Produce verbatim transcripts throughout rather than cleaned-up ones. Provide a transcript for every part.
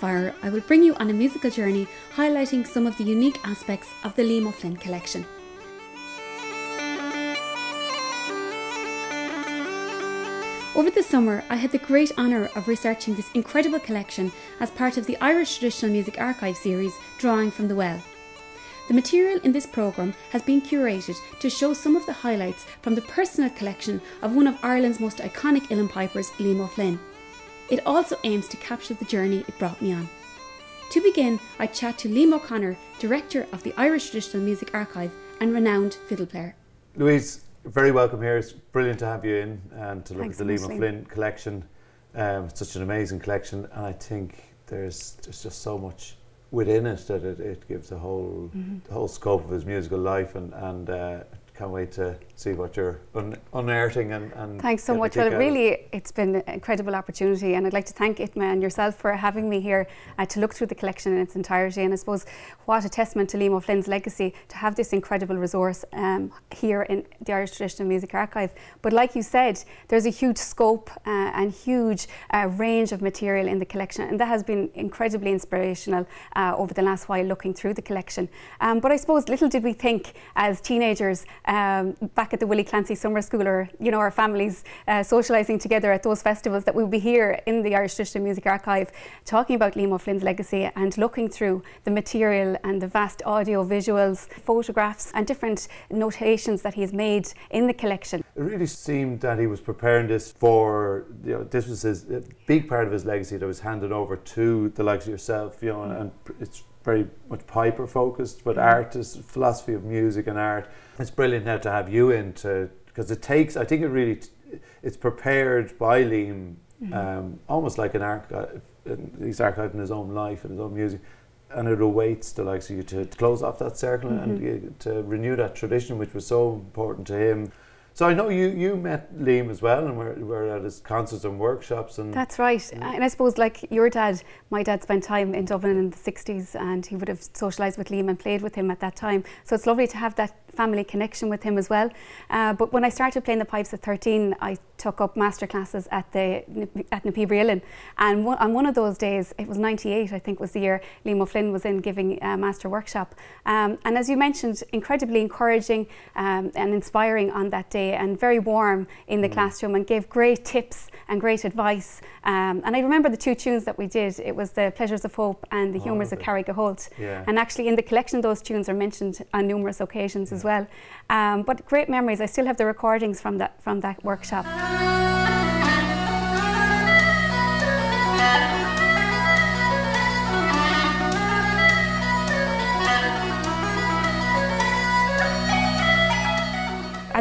half hour, I will bring you on a musical journey highlighting some of the unique aspects of the Liam O'Flynn collection. Over the summer, I had the great honour of researching this incredible collection as part of the Irish Traditional Music Archive series, Drawing from the Well. The material in this programme has been curated to show some of the highlights from the personal collection of one of Ireland's most iconic Uilleann pipers, Liam O'Flynn. It also aims to capture the journey it brought me on. To begin, I chat to Liam O'Connor, Director of the Irish Traditional Music Archive and renowned fiddle player. Louise, very welcome here. It's brilliant to have you in and to look Thanks at the Liam O'Flynn collection. Um, it's such an amazing collection, and I think there's, there's just so much within it that it, it gives the whole mm-hmm. the whole scope of his musical life, and, and uh, can't wait to see what you're un unearthing. And, and Thanks so much. Well, really, it's been an incredible opportunity, and I'd like to thank Itma and yourself for having me here uh, to look through the collection in its entirety. And I suppose what a testament to Liam O'Flynn's legacy to have this incredible resource um, here in the Irish Traditional Music Archive. But like you said, there's a huge scope uh, and huge uh, range of material in the collection, and that has been incredibly inspirational uh, over the last while looking through the collection. Um, but I suppose little did we think as teenagers Um, back at the Willie Clancy Summer School, or you know, our families uh, socialising together at those festivals, that we'll be here in the Irish Traditional Music Archive talking about Liam O'Flynn's legacy and looking through the material and the vast audio visuals, photographs and different notations that he's made in the collection. It really seemed that he was preparing this for, you know, this was his, a big part of his legacy that was handed over to the likes of yourself, you know, mm. and it's very much Piper focused, but mm-hmm. artists, philosophy of music and art. It's brilliant now to have you in, to because it takes, I think it really, t it's prepared by Liam, mm-hmm. um, almost like an archive, he's archived in his own life and his own music, and it awaits the likes of you to, to close off that circle mm-hmm. and uh, to renew that tradition which was so important to him. So I know you, you met Liam as well, and we're, we're at his concerts and workshops. And that's right. And, and I suppose like your dad, my dad spent time in Dublin in the sixties, and he would have socialised with Liam and played with him at that time. So it's lovely to have that family connection with him as well. Uh, but when I started playing the pipes at thirteen, I took up master classes at the at Na Píobairí Uilleann. And one, on one of those days, it was ninety-eight, I think was the year Liam O'Flynn was in giving a master workshop. Um, and as you mentioned, incredibly encouraging um, and inspiring on that day, and very warm in the mm. classroom, and gave great tips and great advice. Um, and I remember the two tunes that we did. It was The Pleasures of Hope and The Humours of Carrigaholt. Yeah. And actually in the collection those tunes are mentioned on numerous occasions yeah. as well. Um, but great memories. I still have the recordings from that, from that workshop.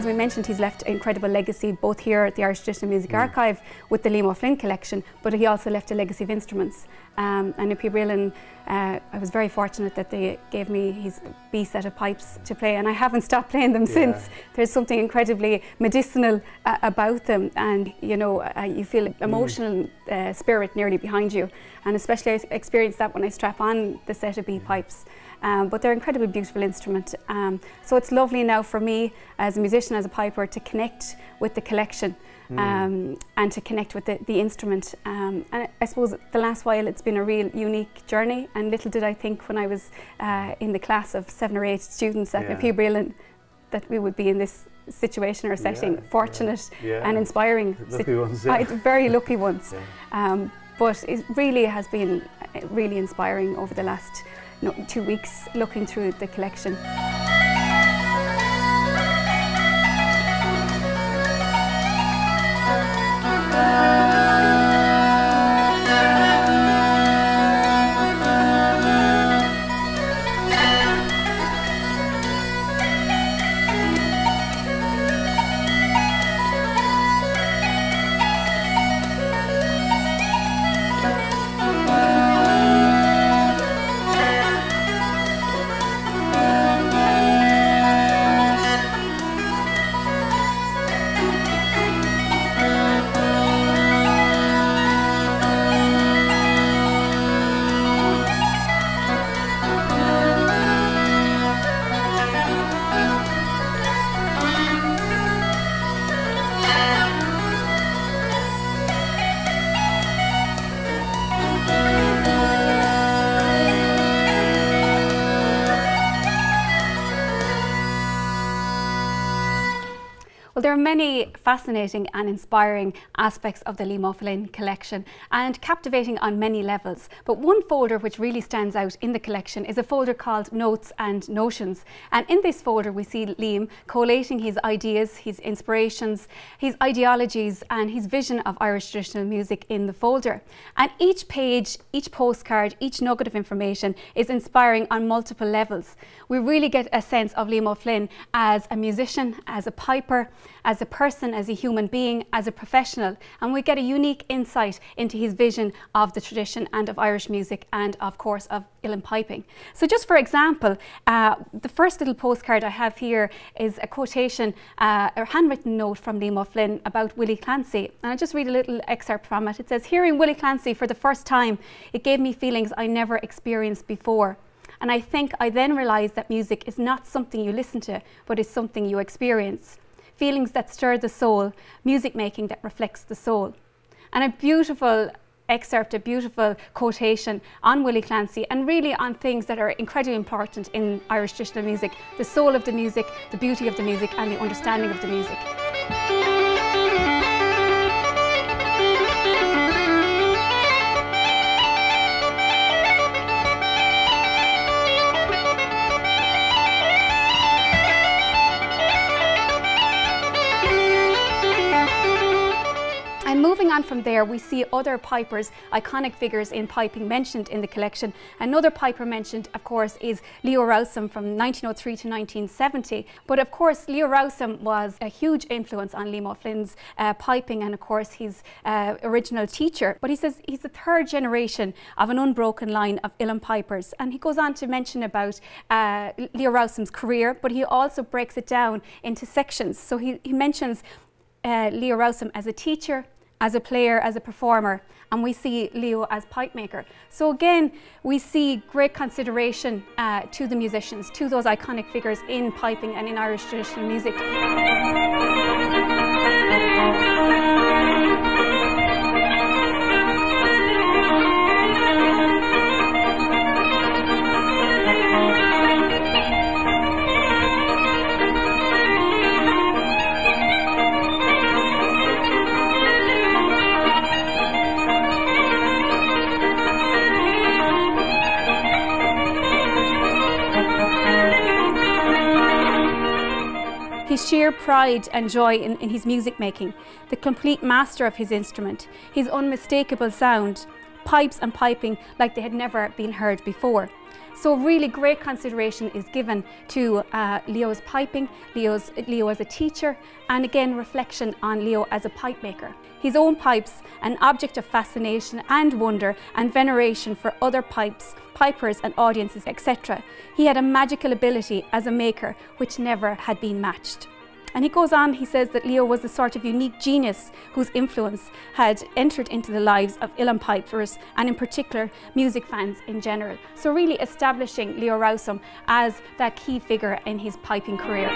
As we mentioned, he's left an incredible legacy both here at the Irish Traditional Music mm. Archive with the Liam O'Flynn collection, but he also left a legacy of instruments. Um, and Na Píobairí Uilleann, uh, I was very fortunate that they gave me his B set of pipes to play, and I haven't stopped playing them yeah. since. There's something incredibly medicinal uh, about them, and you know, uh, you feel emotional mm. uh, spirit nearly behind you. And especially I experience that when I strap on the set of B yeah. pipes. Um, but they're an incredibly beautiful instrument. Um, so it's lovely now for me as a musician, as a piper, to connect with the collection mm. um, and to connect with the, the instrument. Um, and I suppose the last while it's been a real unique journey, and little did I think when I was uh, in the class of seven or eight students at yeah. Na Píobairí Uilleann that we would be in this situation or setting, yeah, fortunate yeah. Yeah. and inspiring. Lucky ones, yeah. I, very lucky ones. Yeah. Um, but it really has been really inspiring over the last No, two weeks looking through the collection. Thank you. Well, there are many fascinating and inspiring aspects of the Liam O'Flynn collection and captivating on many levels. But one folder which really stands out in the collection is a folder called Notes and Notions. And in this folder we see Liam collating his ideas, his inspirations, his ideologies and his vision of Irish traditional music in the folder. And each page, each postcard, each nugget of information is inspiring on multiple levels. We really get a sense of Liam O'Flynn as a musician, as a piper, as a person, as a human being, as a professional, and we get a unique insight into his vision of the tradition and of Irish music and of course of Uilleann piping. So just for example, uh, the first little postcard I have here is a quotation, uh, a handwritten note from Liam O'Flynn about Willie Clancy, and I'll just read a little excerpt from it. It says, "Hearing Willie Clancy for the first time, it gave me feelings I never experienced before. And I think I then realised that music is not something you listen to, but is something you experience. Feelings that stir the soul, music making that reflects the soul." And a beautiful excerpt, a beautiful quotation on Willie Clancy and really on things that are incredibly important in Irish traditional music: the soul of the music, the beauty of the music and the understanding of the music. Moving on from there, we see other pipers, iconic figures in piping mentioned in the collection. Another piper mentioned, of course, is Leo Rowsome from nineteen oh three to nineteen seventy. But of course, Leo Rowsome was a huge influence on Liam O'Flynn's uh, piping and, of course, his uh, original teacher. But he says he's the third generation of an unbroken line of Uilleann pipers. And he goes on to mention about uh, Leo Rowsome's career, but he also breaks it down into sections. So he, he mentions uh, Leo Rowsome as a teacher, as a player, as a performer, and we see Leo as pipe maker. So again, we see great consideration uh, to the musicians, to those iconic figures in piping and in Irish traditional music. His sheer pride and joy in, in his music making, the complete master of his instrument, his unmistakable sound, pipes and piping like they had never been heard before. So really great consideration is given to uh, Leo's piping, Leo's, Leo as a teacher, and again reflection on Leo as a pipe maker. His own pipes, an object of fascination and wonder and veneration for other pipes, pipers and audiences, et cetera. He had a magical ability as a maker which never had been matched. And he goes on, he says that Leo was the sort of unique genius whose influence had entered into the lives of Uilleann pipers and in particular music fans in general. So really establishing Leo Rowsome as that key figure in his piping career.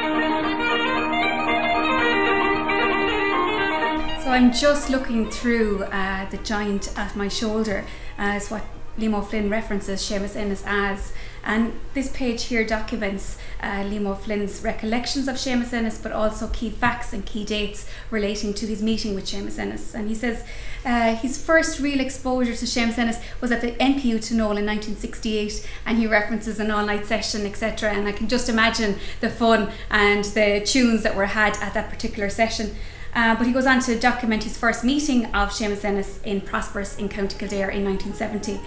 So I'm just looking through uh, the giant at my shoulder, as uh, what Liam O'Flynn references Seamus Ennis as, and this page here documents uh, Liam O'Flynn's recollections of Seamus Ennis, but also key facts and key dates relating to his meeting with Seamus Ennis. And he says uh, his first real exposure to Seamus Ennis was at the N P U Tunnel in nineteen sixty-eight, and he references an all-night session, et cetera. And I can just imagine the fun and the tunes that were had at that particular session. Uh, but he goes on to document his first meeting of Seamus Ennis in Prosperous in County Kildare in nineteen seventy.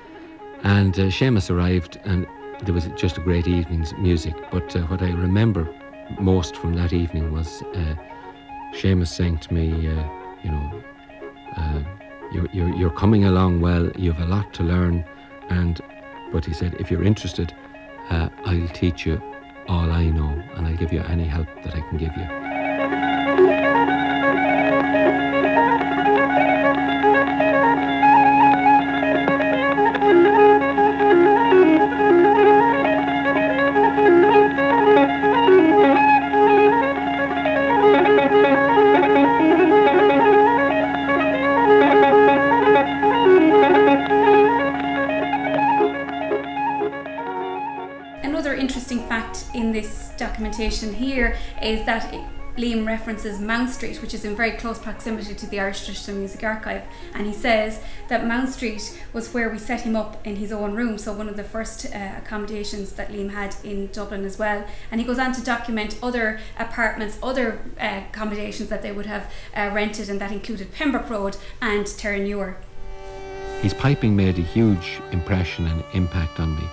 And uh, Seamus arrived and there was just a great evening's music, but uh, what I remember most from that evening was uh, Seamus saying to me, uh, you know, uh, you're, you're, you're coming along well, you've a lot to learn, and but he said, if you're interested, uh, I'll teach you all I know and I'll give you any help that I can give you. Another interesting fact in this documentation here is that Liam references Mount Street, which is in very close proximity to the Irish Traditional Music Archive, and he says that Mount Street was where we set him up in his own room, so one of the first uh, accommodations that Liam had in Dublin as well. And he goes on to document other apartments, other uh, accommodations that they would have uh, rented, and that included Pembroke Road and Terenure. His piping made a huge impression and impact on me,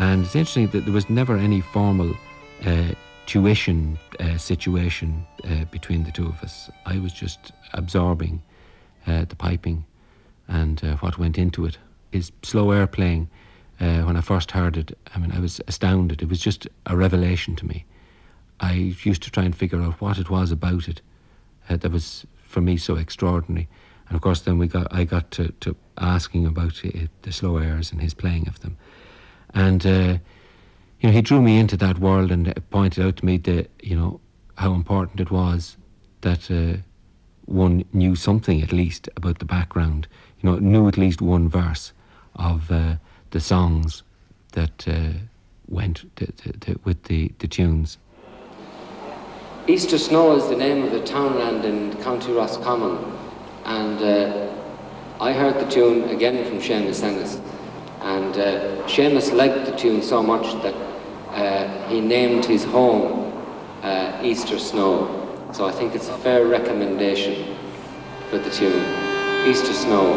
and it's interesting that there was never any formal uh, tuition uh, situation uh, between the two of us. I was just absorbing uh, the piping and uh, what went into it. His slow air playing, uh, when I first heard it, I mean, I was astounded. It was just a revelation to me. I used to try and figure out what it was about it uh, that was, for me, so extraordinary. And of course, then we got I got to, to asking about it, the slow airs and his playing of them. And uh, you know, he drew me into that world and pointed out to me that, you know, how important it was that uh, one knew something at least about the background, you know, knew at least one verse of uh, the songs that uh, went th th th with the, the tunes. Easter Snow is the name of a townland in County Roscommon, and uh, I heard the tune again from Seamus Ennis. And uh, Seamus liked the tune so much that uh, he named his home uh, Easter Snow. So I think it's a fair recommendation for the tune, Easter Snow.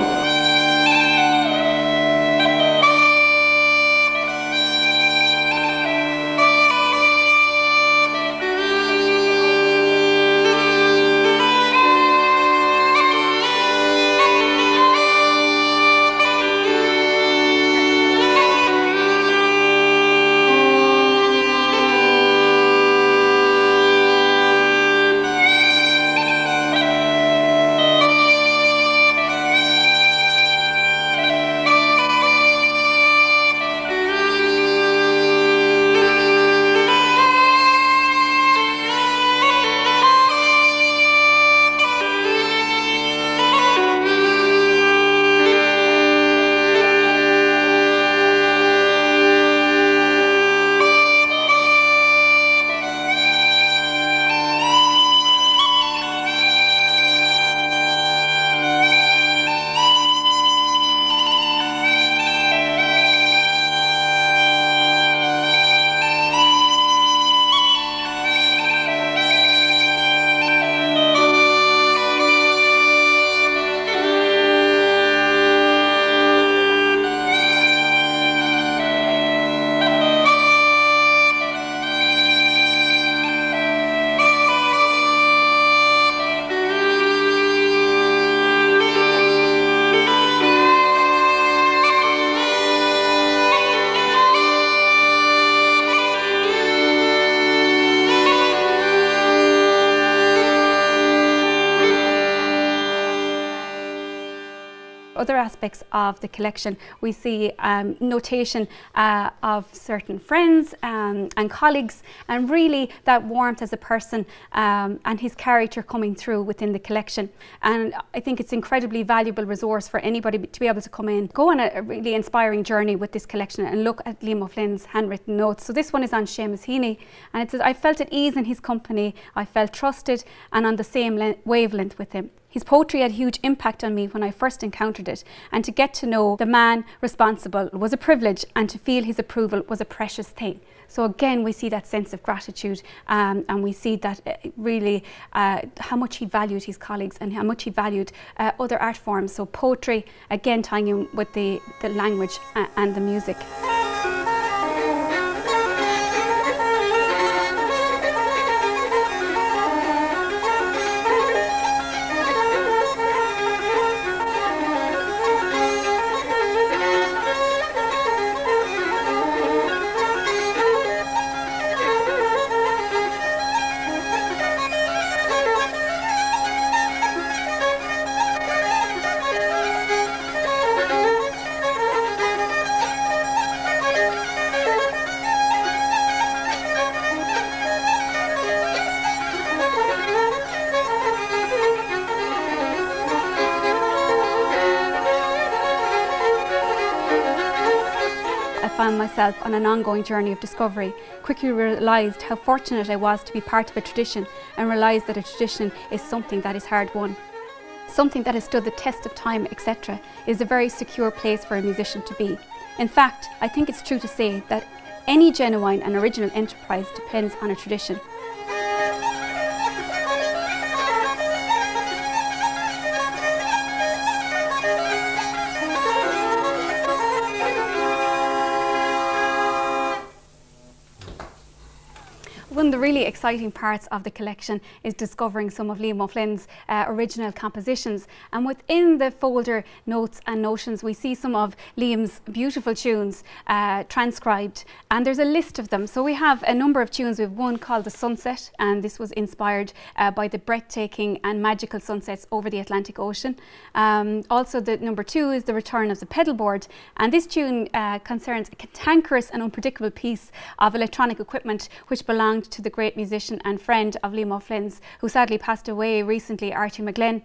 Other aspects of the collection, we see um, notation uh, of certain friends um, and colleagues, and really that warmth as a person um, and his character coming through within the collection. And I think it's an incredibly valuable resource for anybody to be able to come in, go on a really inspiring journey with this collection and look at Liam O'Flynn's handwritten notes. So this one is on Seamus Heaney, and it says, "I felt at ease in his company, I felt trusted and on the same wavelength with him. His poetry had a huge impact on me when I first encountered it, and to get to know the man responsible was a privilege, and to feel his approval was a precious thing." So again, we see that sense of gratitude, um, and we see that uh, really uh, how much he valued his colleagues and how much he valued uh, other art forms. So poetry, again tying in with the, the language uh, and the music. found myself on an ongoing journey of discovery, quickly realised how fortunate I was to be part of a tradition, and realised that a tradition is something that is hard won. Something that has stood the test of time, et cetera, is a very secure place for a musician to be. In fact, I think it's true to say that any genuine and original enterprise depends on a tradition. One of the really exciting parts of the collection is discovering some of Liam O'Flynn's uh, original compositions, and within the folder Notes and Notions we see some of Liam's beautiful tunes uh, transcribed, and there's a list of them. So we have a number of tunes. We have one called The Sunset, and this was inspired uh, by the breathtaking and magical sunsets over the Atlantic Ocean. Um, also the number two is The Return of the Pedal Board, and this tune uh, concerns a cantankerous and unpredictable piece of electronic equipment which belongs to the great musician and friend of Liam O'Flynn's, who sadly passed away recently, Archie McGlynn.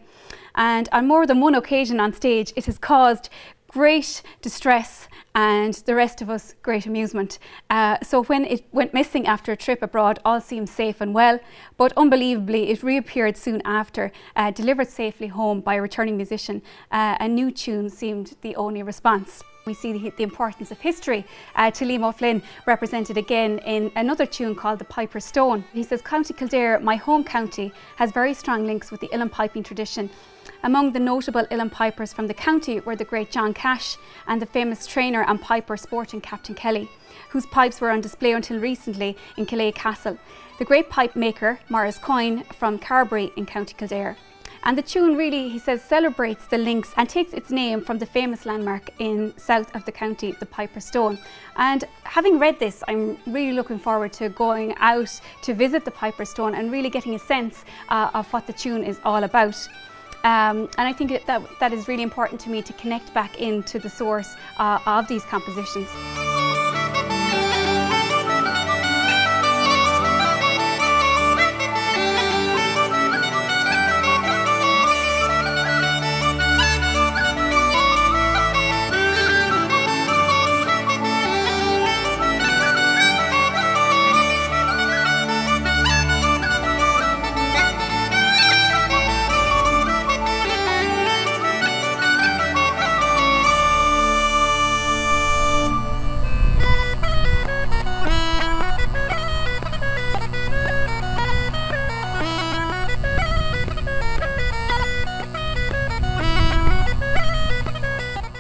And on more than one occasion on stage, it has caused great distress and the rest of us great amusement. Uh, so when it went missing after a trip abroad, all seemed safe and well, but unbelievably it reappeared soon after, uh, delivered safely home by a returning musician. Uh, a new tune seemed the only response. We see the, the importance of history uh, to Liam O'Flynn, represented again in another tune called The Piper's Stone. He says, "County Kildare, my home county, has very strong links with the Uilleann piping tradition. Among the notable Uilleann pipers from the county were the great John Cash and the famous trainer and piper sporting Captain Kelly, whose pipes were on display until recently in Killay Castle. The great pipe maker, Morris Coyne, from Carbury in County Kildare." And the tune really, he says, celebrates the links and takes its name from the famous landmark in south of the county, the Piper's Stone. And having read this, I'm really looking forward to going out to visit the Piper's Stone and really getting a sense uh, of what the tune is all about. Um, and I think that that is really important to me, to connect back into the source uh, of these compositions.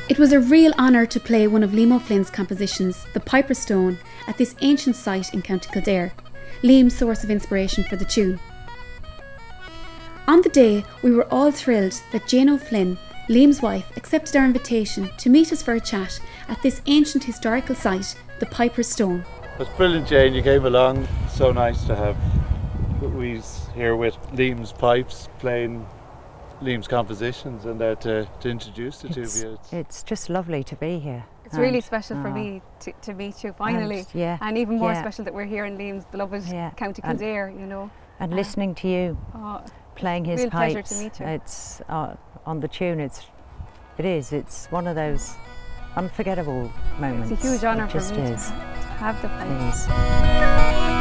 It was a real honour to play one of Liam O'Flynn's compositions, The Piper's Stone, at this ancient site in County Kildare, Liam's source of inspiration for the tune. On the day, we were all thrilled that Jane O'Flynn, Liam's wife, accepted our invitation to meet us for a chat at this ancient historical site, The Piper's Stone. It was brilliant, Jane, you came along. So nice to have we's here with Liam's pipes playing Liam's compositions, and that uh, to introduce it it's, to you. It's, it's just lovely to be here. It's and really special oh. for me to, to meet you finally, and, yeah, and even more yeah. special that we're here in Liam's beloved yeah. County Kildare, you know. And uh, listening to you oh, playing his real pipes. Pleasure to meet you. It's uh, on the tune. It's it is. It's one of those unforgettable moments. It's a huge honour for me to have the pipes.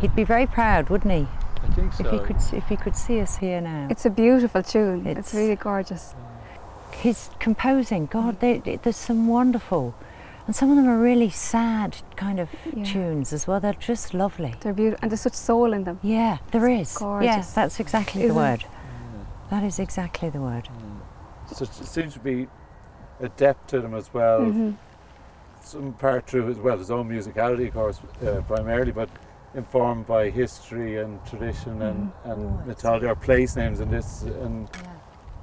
He'd be very proud, wouldn't he? I think so. If he could, if he could see us here now. It's a beautiful tune. It's, it's really gorgeous. He's composing. God, they, they, there's some wonderful, and some of them are really sad kind of yeah. tunes as well. They're just lovely. They're beautiful, and there's such soul in them. Yeah, there it's is. Gorgeous. Yeah, that's exactly Isn't the word. That is exactly the word. Mm. So it seems to be adept to them as well. Mm-hmm. Some part through as well, his own musicality, of course, uh, primarily, but informed by history and tradition mm-hmm. and, and oh, mythology, or place names and this. And yeah.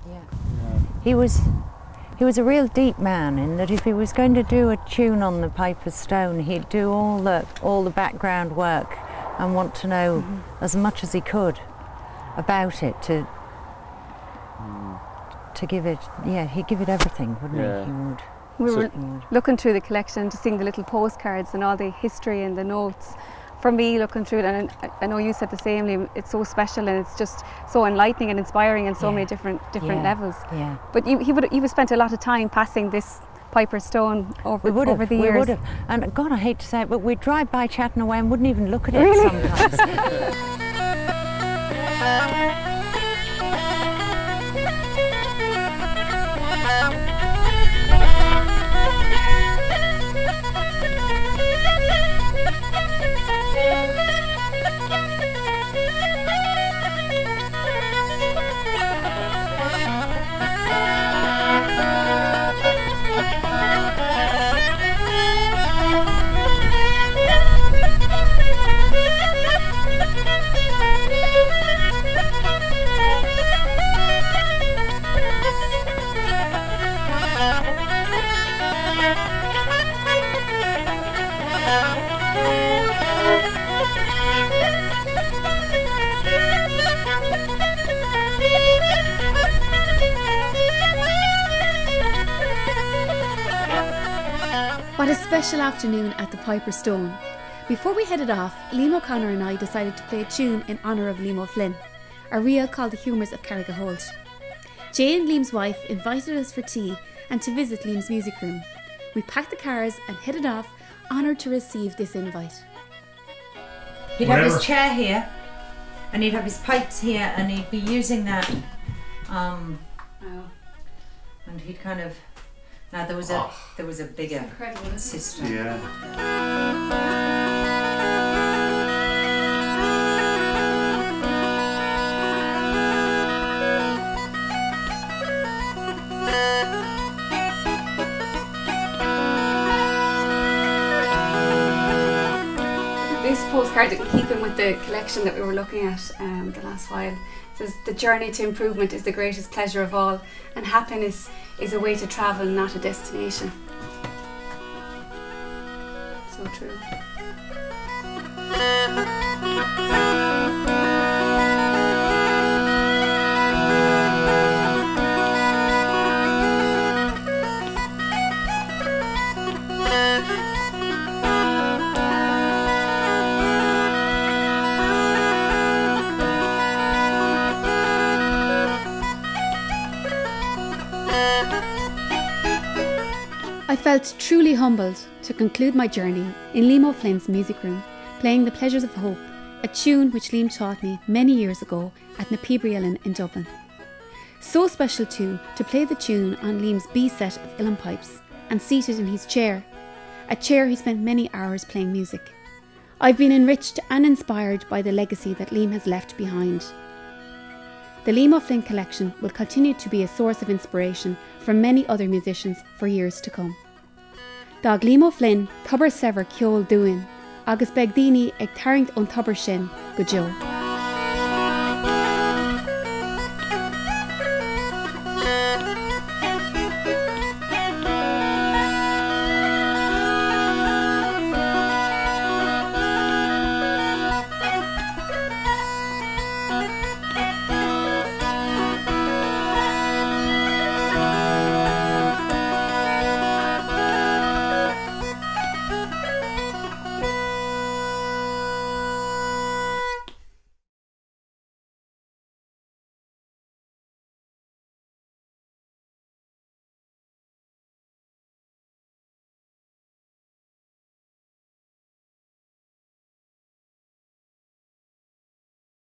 Yeah. Yeah. He was he was a real deep man in that if he was going to do a tune on the Piper's Stone, he'd do all the all the background work and want to know mm-hmm. as much as he could about it to mm. to give it yeah, he'd give it everything, wouldn't yeah. he? He would. We were looking through the collection to seeing the little postcards and all the history and the notes. For me, looking through it, and I know you said the same, Liam, it's so special and it's just so enlightening and inspiring on so yeah. many different different yeah. levels. Yeah. But you, he would, you would spent a lot of time passing this Piper's Stone over, we over the years. We would have. And God, I hate to say it, but we'd drive by chatting away and wouldn't even look at it really? sometimes. What a special afternoon at the Piper's Stone. Before we headed off, Liam O'Connor and I decided to play a tune in honour of Liam O'Flynn, a reel called The Humours of Carrigaholt. Jane, Liam's wife, invited us for tea and to visit Liam's music room. We packed the cars and headed off, honoured to receive this invite. He'd have his chair here, and he'd have his pipes here, and he'd be using that, um, oh. and he'd kind of... Now there was oh. a there was a bigger system. Yeah. This postcard, in keeping with the collection that we were looking at um, the last while, says the journey to improvement is the greatest pleasure of all, and happiness is a way to travel, not a destination. So true. I felt truly humbled to conclude my journey in Liam O'Flynn's music room, playing The Pleasures of Hope, a tune which Liam taught me many years ago at Na Píobairí Uilleann in Dublin. So special too to play the tune on Liam's B-set of Uilleann pipes and seated in his chair, a chair he spent many hours playing music. I've been enriched and inspired by the legacy that Liam has left behind. The Liam O'Flynn collection will continue to be a source of inspiration for many other musicians for years to come. Dag Liam O'Flynn, tuber sever ceol dúin, agus beg daoine ag tarraingt ón tubair sin go deo.